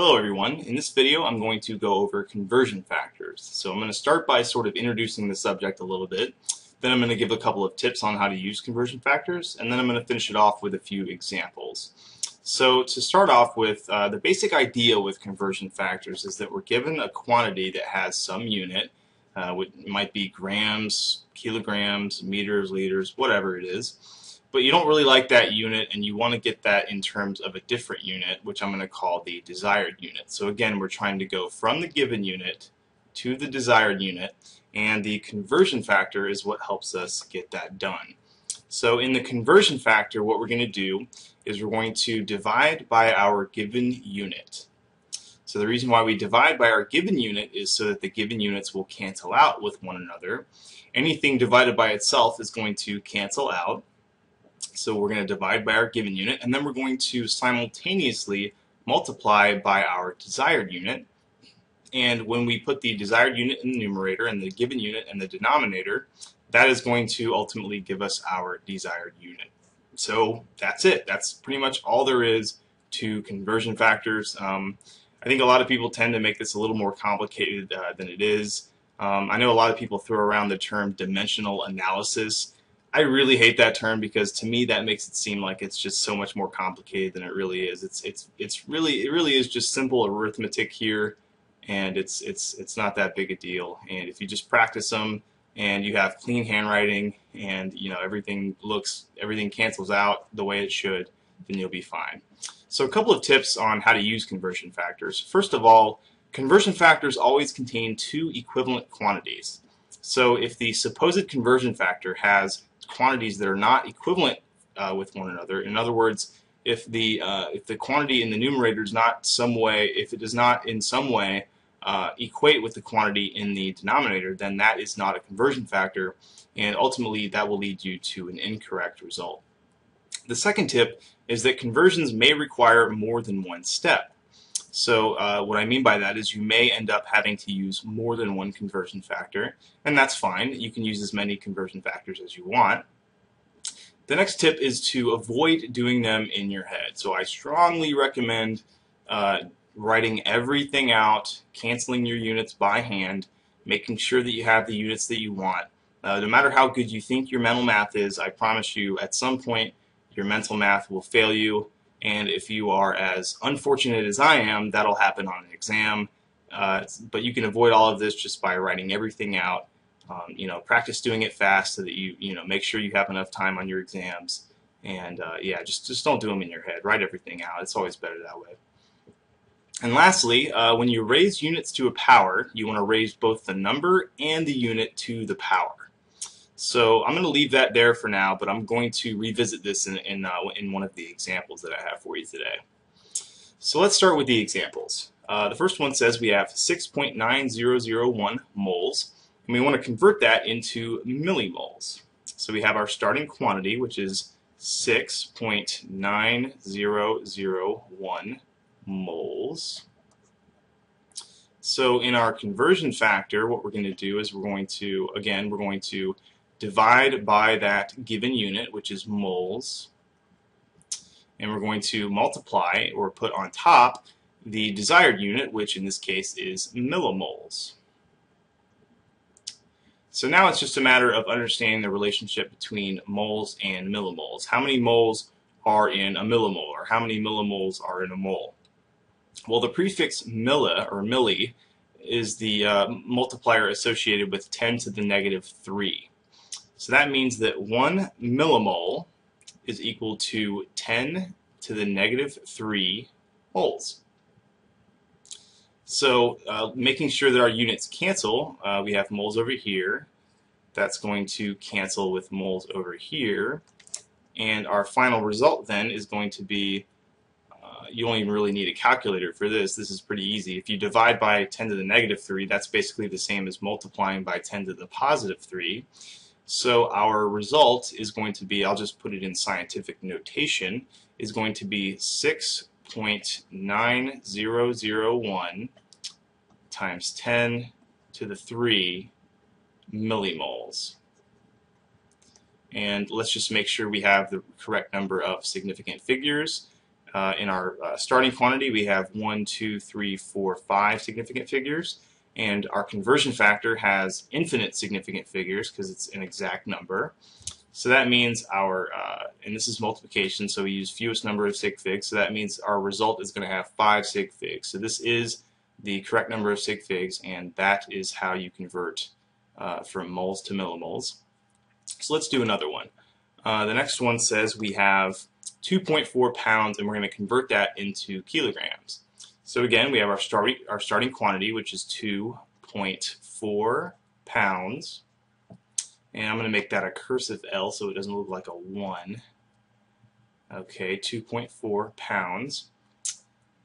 Hello everyone, in this video I'm going to go over conversion factors. So I'm going to start by sort of introducing the subject a little bit, then I'm going to give a couple of tips on how to use conversion factors, and then I'm going to finish it off with a few examples. So to start off with, the basic idea with conversion factors is that we're given a quantity that has some unit, which might be grams, kilograms, meters, liters, whatever it is. But you don't really like that unit and you want to get that in terms of a different unit, which I'm going to call the desired unit. So again, we're trying to go from the given unit to the desired unit, and the conversion factor is what helps us get that done. So in the conversion factor, what we're going to do is we're going to divide by our given unit. So the reason why we divide by our given unit is so that the given units will cancel out with one another. Anything divided by itself is going to cancel out. So we're going to divide by our given unit, and then we're going to simultaneously multiply by our desired unit. And when we put the desired unit in the numerator and the given unit in the denominator, that is going to ultimately give us our desired unit. So that's it. That's pretty much all there is to conversion factors. I think a lot of people tend to make this a little more complicated than it is. I know a lot of people throw around the term dimensional analysis. I really hate that term because to me that makes it seem like it's just so much more complicated than it really is. It really is just simple arithmetic here, and it's not that big a deal. And if you just practice them and you have clean handwriting and you know everything cancels out the way it should, then you'll be fine. So a couple of tips on how to use conversion factors. First of all, conversion factors always contain two equivalent quantities. So if the supposed conversion factor has quantities that are not equivalent with one another. In other words, if the quantity in the numerator is not in some way equate with the quantity in the denominator, then that is not a conversion factor, and ultimately that will lead you to an incorrect result. The second tip is that conversions may require more than one step. So what I mean by that is you may end up having to use more than one conversion factor, and that's fine. You can use as many conversion factors as you want. The next tip is to avoid doing them in your head. So I strongly recommend writing everything out, canceling your units by hand, making sure that you have the units that you want. No matter how good you think your mental math is, I promise you at some point your mental math will fail you. And if you are as unfortunate as I am, that'll happen on an exam. But you can avoid all of this just by writing everything out. You know, practice doing it fast so that you make sure you have enough time on your exams. And yeah, just don't do them in your head. Write everything out. It's always better that way. And lastly, when you raise units to a power, you want to raise both the number and the unit to the power. So I'm going to leave that there for now, but I'm going to revisit this in one of the examples that I have for you today. So let's start with the examples. The first one says we have 6.9001 moles, and we want to convert that into millimoles. So we have our starting quantity, which is 6.9001 moles. So in our conversion factor, what we're going to do is we're going to divide by that given unit, which is moles, and we're going to multiply or put on top the desired unit, which in this case is millimoles. So now it's just a matter of understanding the relationship between moles and millimoles. How many moles are in a millimole, or how many millimoles are in a mole? Well, the prefix milli or milli is the multiplier associated with 10⁻³ . So that means that 1 millimole is equal to 10⁻³ moles. So making sure that our units cancel, we have moles over here. That's going to cancel with moles over here. And our final result then is going to be, you don't even really need a calculator for this. This is pretty easy. If you divide by 10⁻³, that's basically the same as multiplying by 10⁻³. So our result is going to be, I'll just put it in scientific notation, is going to be 6.9001 times 10⁻³ millimoles. And let's just make sure we have the correct number of significant figures. In our starting quantity, we have 1, 2, 3, 4, 5 significant figures, and our conversion factor has infinite significant figures because it's an exact number. So that means our, and this is multiplication, so we use fewest number of sig figs, so that means our result is going to have 5 sig figs. So this is the correct number of sig figs, and that is how you convert from moles to millimoles. So let's do another one. The next one says we have 2.4 pounds, and we're going to convert that into kilograms. So again, we have our starting quantity, which is 2.4 pounds. And I'm going to make that a cursive L so it doesn't look like a 1. Okay, 2.4 pounds.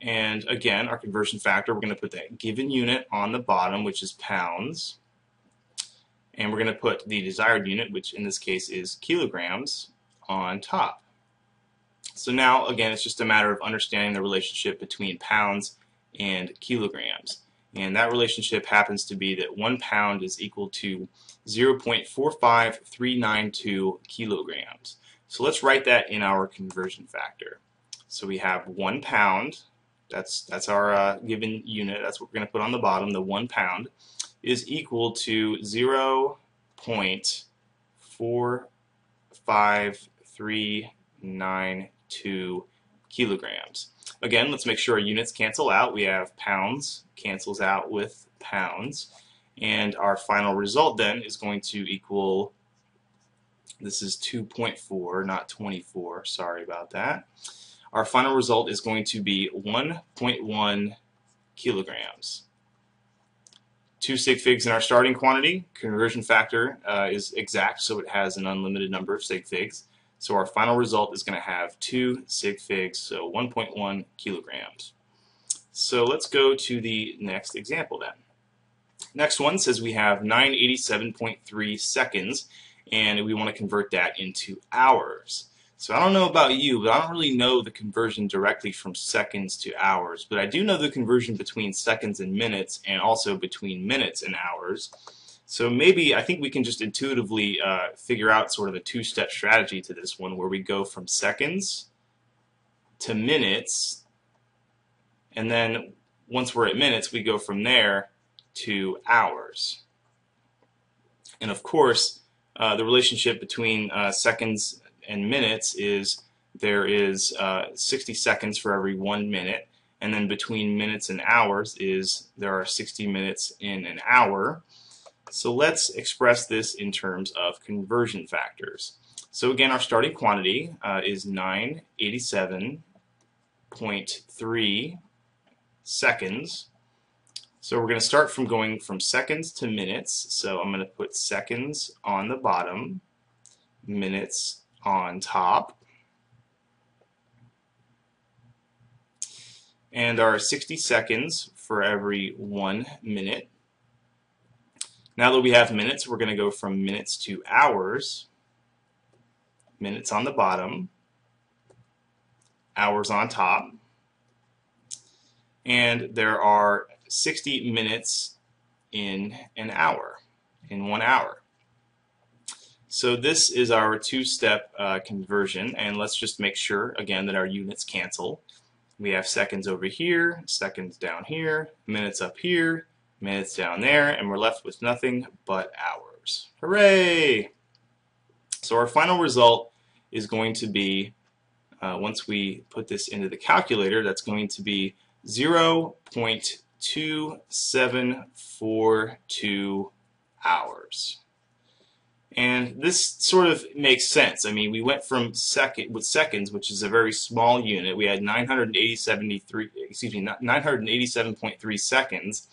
And again, our conversion factor, we're going to put that given unit on the bottom, which is pounds. And we're going to put the desired unit, which in this case is kilograms, on top. So now, again, it's just a matter of understanding the relationship between pounds and kilograms. And that relationship happens to be that 1 pound is equal to 0.45392 kilograms. So let's write that in our conversion factor. So we have 1 pound, that's our given unit, that's what we're going to put on the bottom, the 1 pound, is equal to 0.45392 kilograms. Again, let's make sure our units cancel out. We have pounds cancels out with pounds, and our final result then is going to equal, this is 2.4, not 24, sorry about that. Our final result is going to be 1.1 kilograms. 2 sig figs in our starting quantity. Conversion factor is exact, so it has an unlimited number of sig figs. So our final result is going to have 2 sig figs, so 1.1 kilograms. So let's go to the next example then. Next one says we have 987.3 seconds, and we want to convert that into hours. So I don't know about you, but I don't really know the conversion directly from seconds to hours, but I do know the conversion between seconds and minutes, and also between minutes and hours. So maybe I think we can just intuitively figure out sort of a two-step strategy to this one, where we go from seconds to minutes, and then once we're at minutes, we go from there to hours. And of course, the relationship between seconds and minutes is there is 60 seconds for every 1 minute, and then between minutes and hours is there are 60 minutes in an hour. So let's express this in terms of conversion factors. So again, our starting quantity is 987.3 seconds. So we're going to start from going from seconds to minutes. So I'm going to put seconds on the bottom, minutes on top, and our 60 seconds for every 1 minute. Now that we have minutes, we're going to go from minutes to hours, minutes on the bottom, hours on top, and there are 60 minutes in an hour, in 1 hour. So this is our two-step conversion, and let's just make sure, again, that our units cancel. We have seconds over here, seconds down here, minutes down there, and we're left with nothing but hours. Hooray! So our final result is going to be, once we put this into the calculator, that's going to be 0.2742 hours. And this sort of makes sense. I mean, we went from seconds, which is a very small unit. We had 987.3 seconds,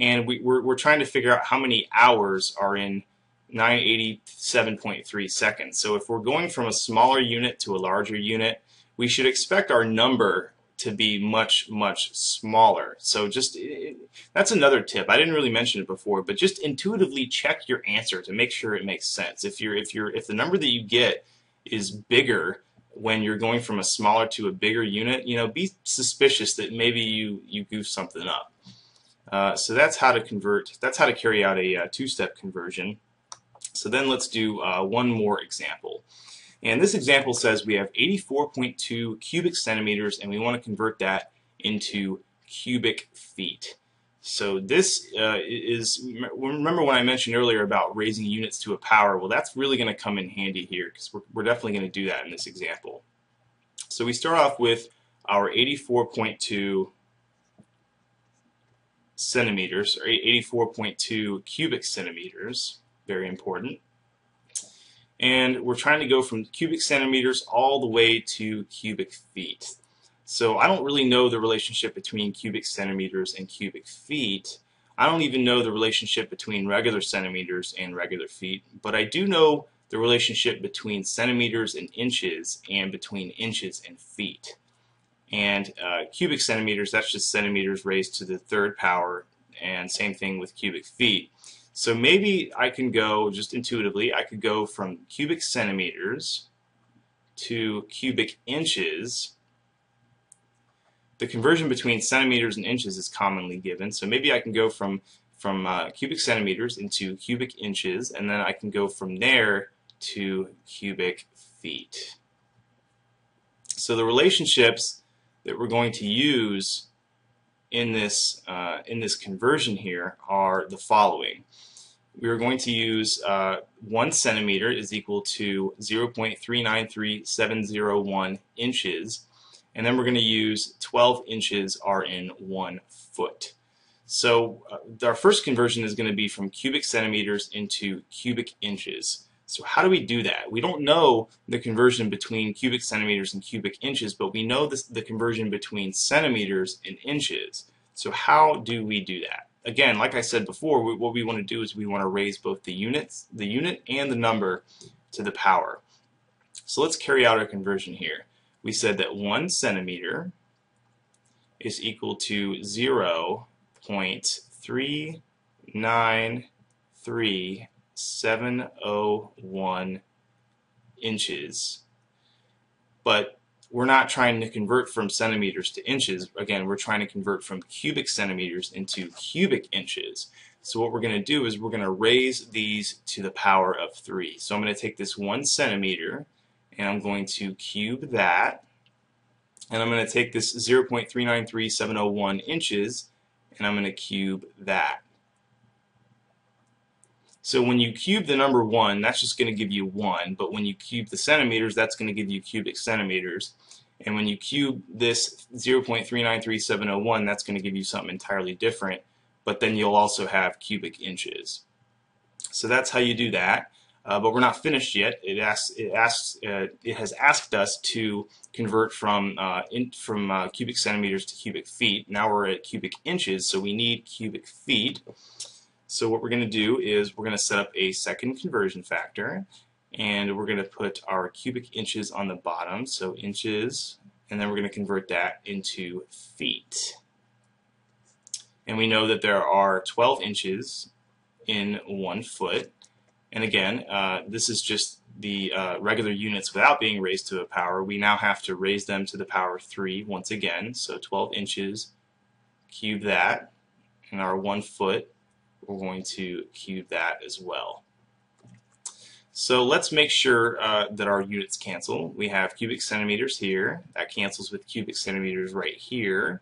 and we're trying to figure out how many hours are in 987.3 seconds. So if we're going from a smaller unit to a larger unit, we should expect our number to be much, much smaller. So just, that's another tip. I didn't really mention it before, but just intuitively check your answer to make sure it makes sense. If the number that you get is bigger when you're going from a smaller to a bigger unit, you know, be suspicious that maybe you goose something up. So that's how to convert, that's how to carry out a two-step conversion. So then let's do one more example. And this example says we have 84.2 cubic centimeters, and we want to convert that into cubic feet. So this remember when I mentioned earlier about raising units to a power, well, that's really going to come in handy here, because we're definitely going to do that in this example. So we start off with our 84.2 centimeters, or 84.2 cubic centimeters, very important. And we're trying to go from cubic centimeters all the way to cubic feet. So I don't really know the relationship between cubic centimeters and cubic feet. I don't even know the relationship between regular centimeters and regular feet, but I do know the relationship between centimeters and inches, and between inches and feet. And cubic centimeters, that's just centimeters raised to the third power, and same thing with cubic feet. So maybe I can go, just intuitively, I could go from cubic centimeters to cubic inches. The conversion between centimeters and inches is commonly given, so maybe I can go from cubic centimeters into cubic inches, and then I can go from there to cubic feet. So the relationships that we're going to use in this conversion here are the following. We are going to use 1 centimeter is equal to 0.393701 inches, and then we're going to use 12 inches are in 1 foot. So our first conversion is going to be from cubic centimeters into cubic inches. So how do we do that? We don't know the conversion between cubic centimeters and cubic inches, but we know this, the conversion between centimeters and inches. So how do we do that? Again, like I said before, what we want to do is we want to raise both the units, the unit and the number to the power. So let's carry out our conversion here. We said that 1 centimeter is equal to 0.393 701 inches, but we're not trying to convert from centimeters to inches. Again, we're trying to convert from cubic centimeters into cubic inches. So what we're going to do is we're going to raise these to the power of 3. So I'm going to take this 1 centimeter and I'm going to cube that, and I'm going to take this 0.393701 inches and I'm going to cube that. So when you cube the number 1, that's just going to give you 1, but when you cube the centimeters, that's going to give you cubic centimeters. And when you cube this 0.393701, that's going to give you something entirely different, but then you'll also have cubic inches. So that's how you do that, but we're not finished yet. It has asked us to convert from cubic centimeters to cubic feet. Now we're at cubic inches, so we need cubic feet. So what we're going to do is we're going to set up a second conversion factor, and we're going to put our cubic inches on the bottom, so inches, and then we're going to convert that into feet. And we know that there are 12 inches in 1 foot, and again, this is just the regular units without being raised to a power. We now have to raise them to the power 3 once again, so 12 inches, cube that, and our 1 foot, we're going to cube that as well. So let's make sure that our units cancel. We have cubic centimeters here. That cancels with cubic centimeters right here.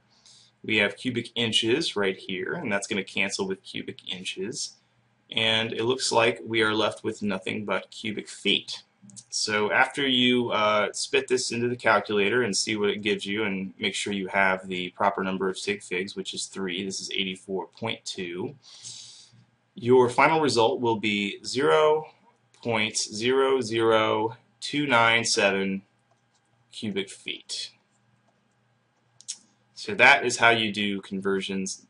We have cubic inches right here, and that's going to cancel with cubic inches. And it looks like we are left with nothing but cubic feet. So after you spit this into the calculator and see what it gives you, and make sure you have the proper number of sig figs, which is 3. This is 84.2. Your final result will be 0.00297 cubic feet. So that is how you do conversions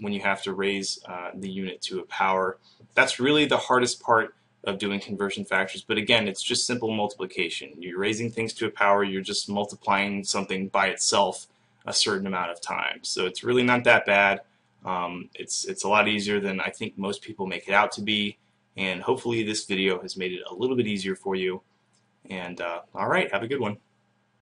when you have to raise the unit to a power. That's really the hardest part of doing conversion factors, but again, it's just simple multiplication. You're raising things to a power, you're just multiplying something by itself a certain amount of times. So it's really not that bad. It's a lot easier than I think most people make it out to be, and hopefully this video has made it a little bit easier for you. And alright, have a good one.